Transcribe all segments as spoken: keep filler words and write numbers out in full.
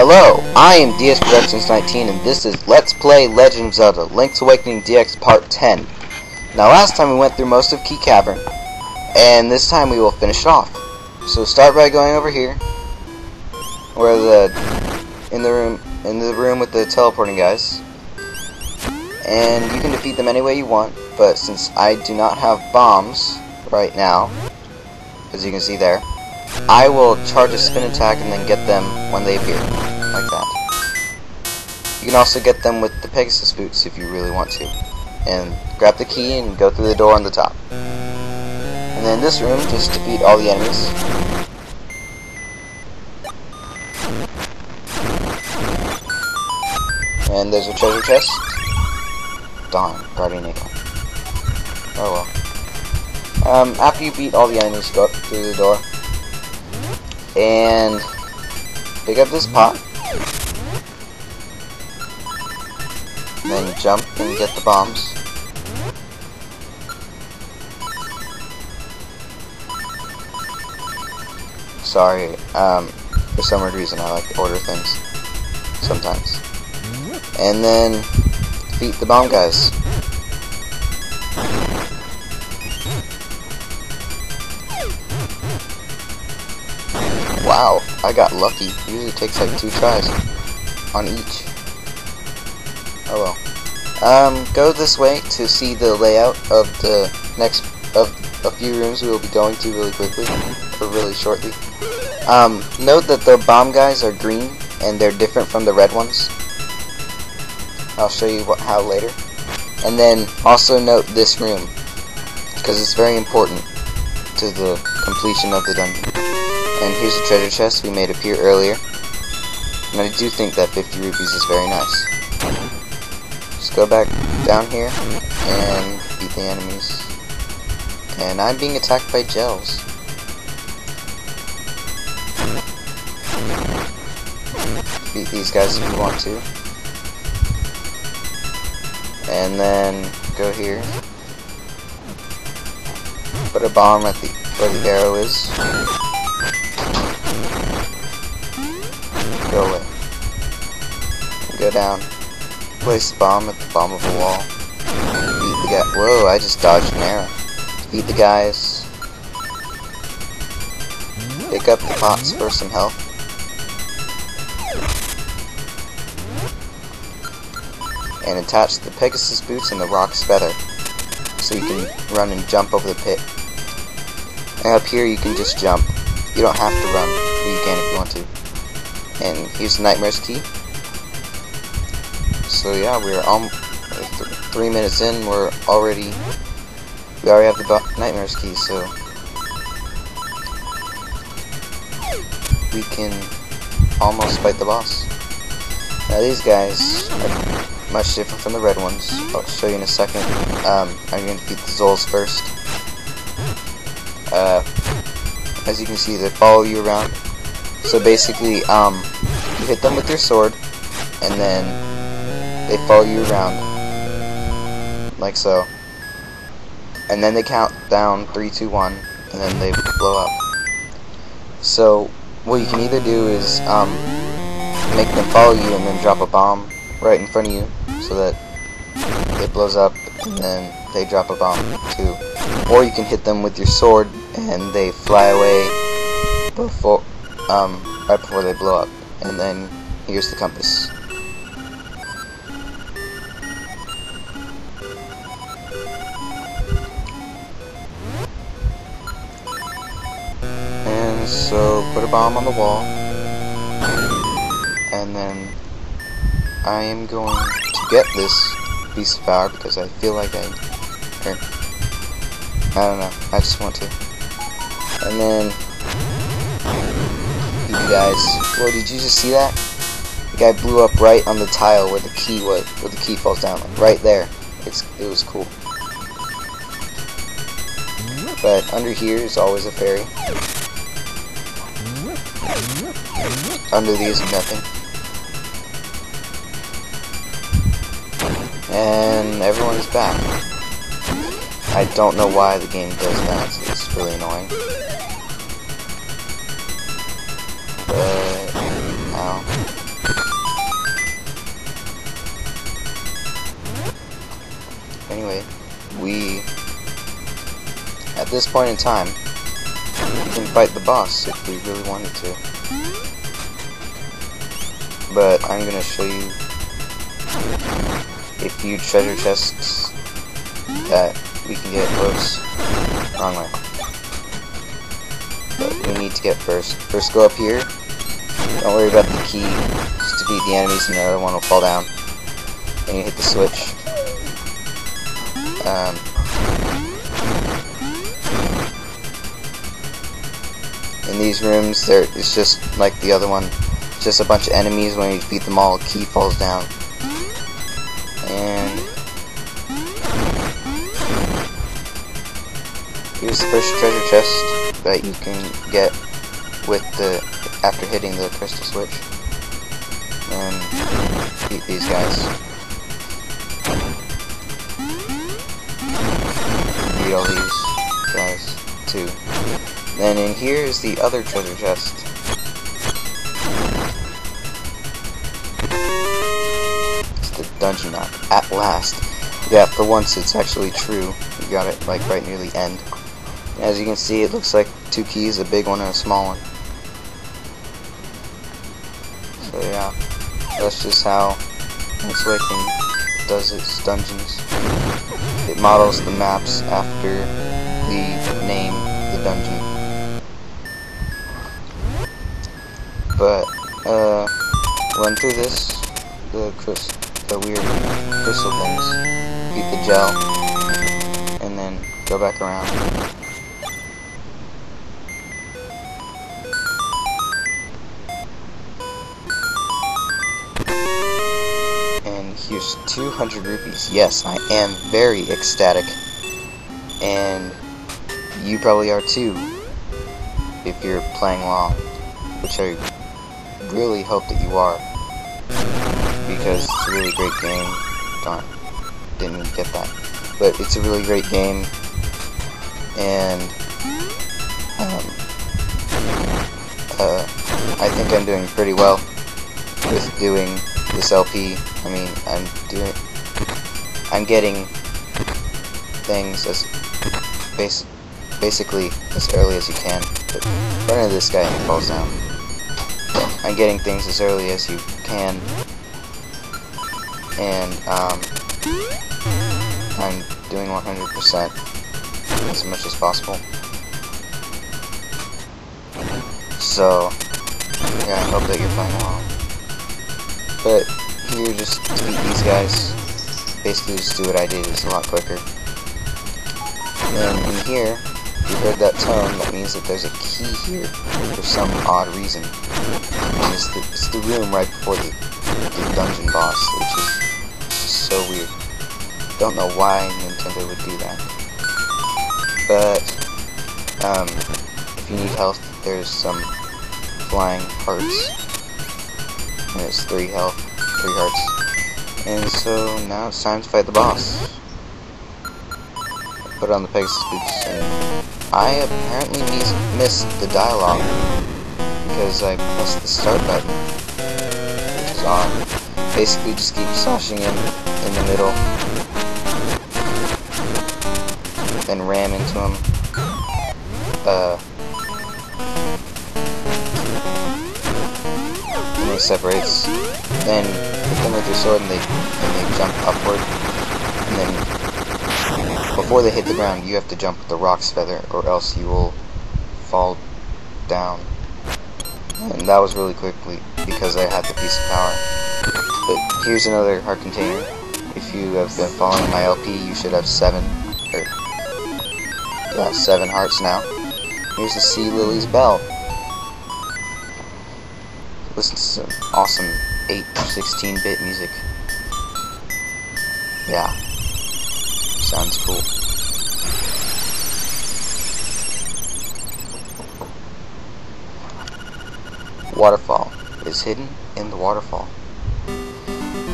Hello, I am D S Productions nineteen, and this is Let's Play Legend of Zelda Link's Awakening D X Part ten. Now last time we went through most of Key Cavern, and this time we will finish it off. So start by going over here, where the in the room in the room with the teleporting guys, and you can defeat them any way you want. But since I do not have bombs right now, as you can see there, I will charge a spin attack and then get them when they appear, like that. You can also get them with the Pegasus boots if you really want to. And grab the key and go through the door on the top. And then in this room, just defeat all the enemies. And there's a treasure chest. Darn, Guardian Nickel. Oh well. Um, after you beat all the enemies, go up through the door and pick up this pot, then jump and get the bombs, sorry, um, for some weird reason I like to order things sometimes, and then defeat the bomb guys. Wow, I got lucky. It usually takes like two tries on each. Oh well. Um, go this way to see the layout of the next of a few rooms we will be going to really quickly, or really shortly. Um, note that the bomb guys are green and they're different from the red ones. I'll show you what, how later. And then also note this room because it's very important to the completion of the dungeon. And here's a treasure chest we made appear earlier. And I do think that fifty rupees is very nice. Just go back down here and beat the enemies. And I'm being attacked by gels. Beat these guys if you want to. And then go here. Put a bomb at the where the arrow is. Go away. Go down. Place the bomb at the bottom of the wall. Beat the guy. Whoa, I just dodged an arrow. Beat the guys. Pick up the pots for some health. And attach the Pegasus boots and the Rock's Feather, so you can run and jump over the pit. And up here you can just jump. You don't have to run, but you can if you want to. And use the Nightmares key. So yeah, we're um, th three minutes in. We're already we already have the Nightmares key, so we can almost fight the boss. Now these guys are much different from the red ones. I'll show you in a second. Um, I'm going to defeat the Zols first. Uh, as you can see, they follow you around. So basically, um, you hit them with your sword, and then they follow you around, like so. And then they count down three, two, one, and then they blow up. So, what you can either do is, um, make them follow you and then drop a bomb right in front of you, so that it blows up, and then they drop a bomb too. Or you can hit them with your sword, and they fly away before... Um, right before they blow up. And then here's the compass. And so put a bomb on the wall. And then I am going to get this piece of power because I feel like I. Or, I don't know. I just want to. And then. You guys, whoa! Did you just see that? The guy blew up right on the tile where the key was, where the key falls down, like right there. It's it was cool. But under here is always a fairy. Under these, nothing. And everyone's back. I don't know why the game does that. So it's really annoying. But, ow. at this point in time, we can fight the boss if we really wanted to. But I'm gonna show you a few treasure chests that we can get close. Wrong way. But we need to get first. First go up here. Don't worry about the key. Just defeat the enemies and the other one will fall down. Then you hit the switch. Um, in these rooms, there it's just like the other one. It's just a bunch of enemies. When you defeat them all, a key falls down. And here's the first treasure chest that you can get with the after hitting the crystal switch. And defeat these guys. All these guys too. Then in here is the other treasure chest. It's the dungeon map. At last. Yeah, for once it's actually true. We got it like right near the end. As you can see, it looks like two keys, a big one and a small one. So yeah, that's just how Link's Awakening does its dungeons. It models the maps after the name of the dungeon. But, uh, run through this, the, the weird crystal things, beat the gel, and then go back around. Here's two hundred rupees. Yes, I am very ecstatic. And you probably are too, if you're playing long. Which I really hope that you are. Because it's a really great game. Darn, didn't even get that. But it's a really great game. And um, uh, I think I'm doing pretty well with doing this L P. I mean, I'm doing, I'm getting things as bas basically as early as you can. But run into this guy and he falls down. But I'm getting things as early as you can, and um, I'm doing one hundred percent as much as possible. So yeah, I hope that you're playing along. But here, just defeat these guys. Basically, just do what I did. It's a lot quicker. And then in here, if you heard that tone, that means that there's a key here for some odd reason. And it's the, it's the room right before the, the dungeon boss, which is just so weird. Don't know why Nintendo would do that. But um, if you need health, there's some flying hearts. And it's three health, three hearts. And so now it's time to fight the boss. Put on the Pegasus boots. And I apparently missed the dialogue because I pressed the start button, which is on. Basically, just keep sloshing him in the middle, then ram into him. Uh. Separates, then hit them with your sword and they, and they jump upward, and then before they hit the ground you have to jump with the Rock's Feather or else you will fall down. And that was really quickly because I had the piece of power. But here's another heart container. If you have been following my L P, you should have seven, or yeah, seven hearts now. Here's the Sea Lily's Bell. Listen to some awesome eight sixteen bit music. Yeah. Sounds cool. Waterfall is hidden in the waterfall.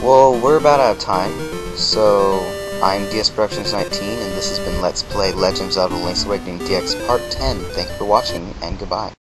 Well, we're about out of time. So, I'm D S Productions nineteen, and this has been Let's Play Legend of Zelda Link's Awakening D X Part ten. Thank you for watching, and goodbye.